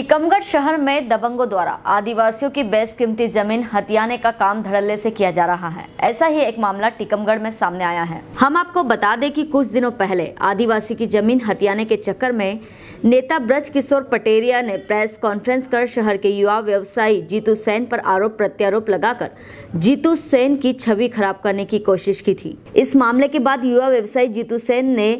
टीकमगढ़ शहर में दबंगों द्वारा आदिवासियों की बेशकीमती जमीन हथियाने का काम धड़ल्ले से किया जा रहा है। ऐसा ही एक मामला टीकमगढ़ में सामने आया है। हम आपको बता दें कि कुछ दिनों पहले आदिवासी की जमीन हथियाने के चक्कर में नेता ब्रजकिशोर पटेरिया ने प्रेस कॉन्फ्रेंस कर शहर के युवा व्यवसायी जीतू सेन पर आरोप प्रत्यारोप लगाकर जीतू सेन की छवि खराब करने की कोशिश की थी। इस मामले के बाद युवा व्यवसायी जीतू सेन ने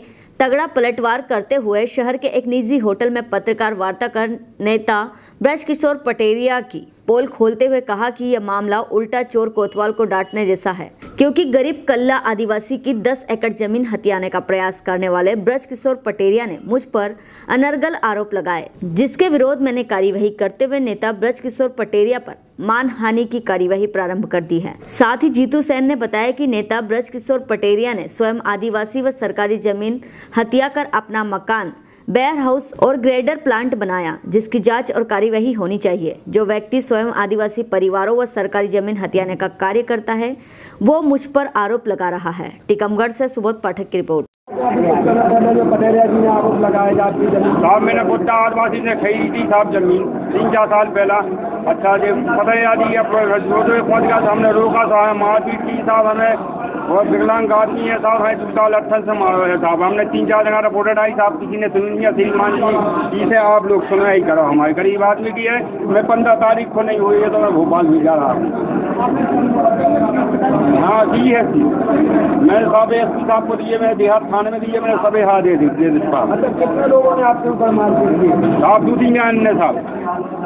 तगड़ा पलटवार करते हुए शहर के एक निजी होटल में पत्रकार वार्ता कर नेता ब्रजकिशोर पटेरिया की पोल खोलते हुए कहा कि यह मामला उल्टा चोर कोतवाल को डांटने जैसा है, क्योंकि गरीब कल्ला आदिवासी की 10 एकड़ जमीन हथियाने का प्रयास करने वाले ब्रजकिशोर पटेरिया ने मुझ पर अनर्गल आरोप लगाए, जिसके विरोध मैंने कार्यवाही करते हुए नेता ब्रजकिशोर पटेरिया पर मानहानि की कार्यवाही प्रारंभ कर दी है। साथ ही जीतू सेन ने बताया कि नेता ब्रजकिशोर पटेरिया ने स्वयं आदिवासी व सरकारी जमीन हथिया कर अपना मकान, बेयर हाउस और ग्रेडर प्लांट बनाया, जिसकी जांच और कार्यवाही होनी चाहिए। जो व्यक्ति स्वयं आदिवासी परिवारों व सरकारी जमीन हथियाने का कार्य करता है वो मुझ पर आरोप लगा रहा है। टीकमगढ़ से सुबोध पाठक की रिपोर्ट। पटेरिया जी ने आरोप लगाया जाती साहब, मैंने खुद आदिवासी ने खरीदी साहब जमीन 3-4 साल पहला। अच्छा जी पता है हमने रोका साहब, मारपीट की साहब, हमें और विकलांग आदमी है साहब, है 2018 से मारो है साहब। हमने 3-4 जगह रिपोर्टेड आई साहब, किसी ने सुनी नहीं, दिल मान ली। इसे आप लोग सुनवाई करो, हमारे गरीब आदमी की है। मैं 15 तारीख को नहीं हुई है तो मैं भोपाल भी जा रहा हूँ। हाँ जी है जी, मैंने साहब एसपी साहब को दिए, मैंने देहात थाने में दिए, मैंने सभी हाथ दे दी। कितने लोगों ने आपके ऊपर मार दी साहब? 2-3 ने साहब।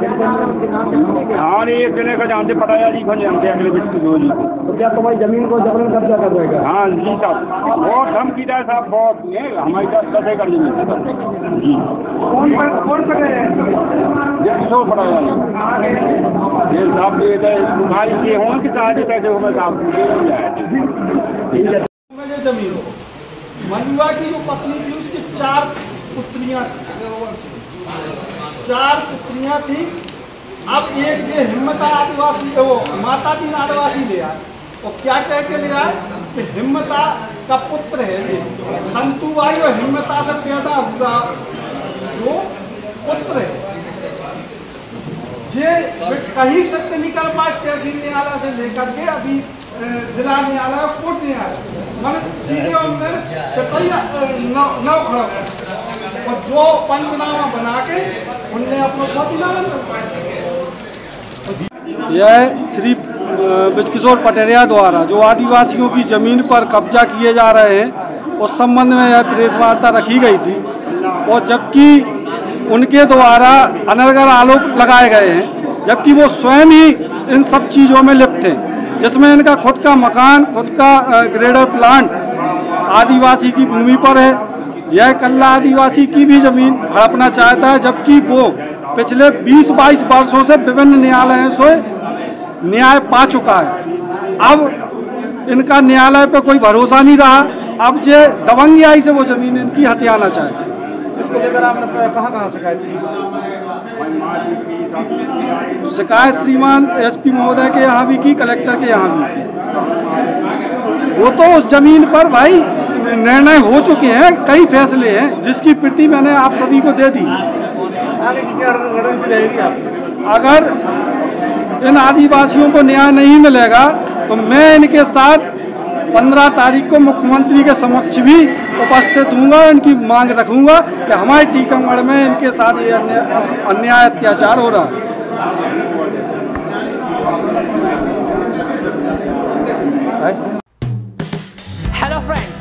हाँ नहीं, एक जने का जानते पटाया जी को जानते अगले बिस्कुट हो जी। तो क्या तुम्हारी जमीन को जबरन कब्जा कर देगा? हाँ जी साहब, बहुत धमकी है साहब, बहुत हमारी साथ कब्जे कर जमीन जी। कौन जब पटाया जी साहब, ये तुम्हारी ये हों कि आज कैसे होगा साहब? जमीन मनुआ की जो पत्नी थी उसकी 4 पुत्रियाँ, 4 पुत्रियाँ थी। अब एक जो हिम्मत आदिवासी है वो माता जी आदिवासी ले आए और क्या कह के ले आए कि हिम्मता का पुत्र है जी संतू भाई, और हिम्मता से पैदा हुआ जो पुत्र है ये कहीं सत्य निकल पाए। तहसील न्यायालय से लेकर के अभी जिला न्यायालय, कोर्ट न्यायालय, मैंने सीधे अंदर नौ खड़ा और जो पंचनामा बना के उनने अपना। यह श्री ब्रजकिशोर पटेरिया द्वारा जो आदिवासियों की जमीन पर कब्जा किए जा रहे हैं उस संबंध में यह प्रेस वार्ता रखी गई थी, और जबकि उनके द्वारा अनर्गल आरोप लगाए गए हैं, जबकि वो स्वयं ही इन सब चीज़ों में लिप्त हैं, जिसमें इनका खुद का मकान, खुद का ग्रेडर प्लांट आदिवासी की भूमि पर है। यह कल्ला आदिवासी की भी जमीन हड़पना चाहता है, जबकि वो पिछले 20-22 वर्षों से विभिन्न न्यायालयों से न्याय पा चुका है। अब इनका न्यायालय पर कोई भरोसा नहीं रहा, अब ये दबंगियाई से वो जमीन इनकी हथियाना चाहती है। इसको लेकर आपने कहाँ शिकायत की? शिकायत श्रीमान एसपी महोदय के यहाँ भी की, कलेक्टर के यहाँ भी। वो तो उस जमीन पर भाई निर्णय हो चुके हैं, कई फैसले हैं जिसकी प्रति मैंने आप सभी को दे दी। अगर इन आदिवासियों को न्याय नहीं मिलेगा तो मैं इनके साथ 15 तारीख को मुख्यमंत्री के समक्ष भी उपस्थित हूँगा, इनकी मांग रखूँगा कि हमारे टीकमगढ़ में इनके साथ ये अन्याय अत्याचार हो रहा है। Hello friends,